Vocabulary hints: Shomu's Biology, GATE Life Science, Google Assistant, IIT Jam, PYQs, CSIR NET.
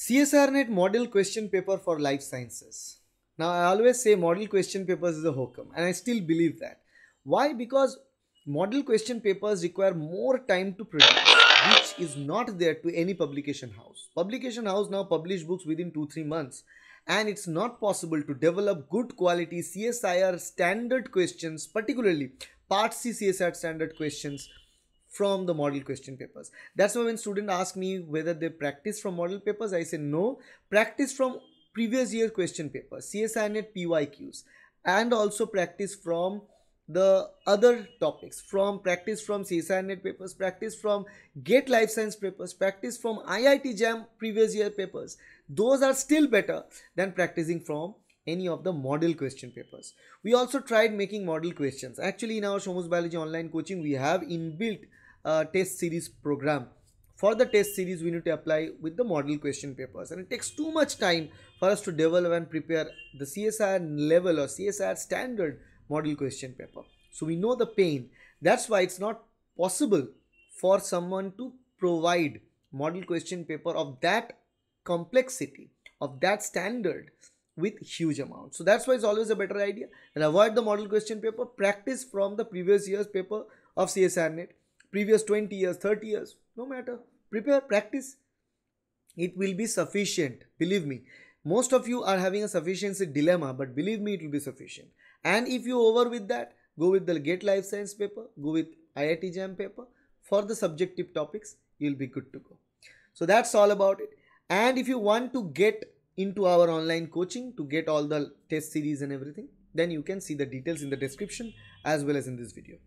CSIR NET model question paper for life sciences. Now I always say model question papers is a hokum, and I still believe that. Why? Because model question papers require more time to produce, which is not there to any publication house. Publication house now publish books within 2-3 months, and it's not possible to develop good quality CSIR standard questions, particularly Part C CSIR standard questions from the model question papers. That's why when students ask me whether they practice from model papers, I say no, practice from previous year question papers, CSIR NET PYQs, and also practice from the other topics, practice from CSIR NET papers, practice from GATE Life Science papers, practice from IIT Jam previous year papers. Those are still better than practicing from any of the model question papers. We also tried making model questions. Actually, in our Shomu's Biology online coaching, we have inbuilt test series program. For the test series, we need to apply with the model question papers, and it takes too much time for us to develop and prepare the CSIR level or CSIR standard model question paper. So we know the pain. That's why it's not possible for someone to provide model question paper of that complexity, of that standard, with huge amount. So that's why it's always a better idea, and avoid the model question paper. Practice from the previous year's paper of CSIR NET, previous 20 years, 30 years, no matter. Prepare, practice. It will be sufficient. Believe me, most of you are having a sufficiency dilemma, but believe me, it will be sufficient. And if you over with that, go with the GATE Life Science paper, go with IIT Jam paper. For the subjective topics, you'll be good to go. So that's all about it. And if you want to get into our online coaching to get all the test series and everything, then you can see the details in the description as well as in this video.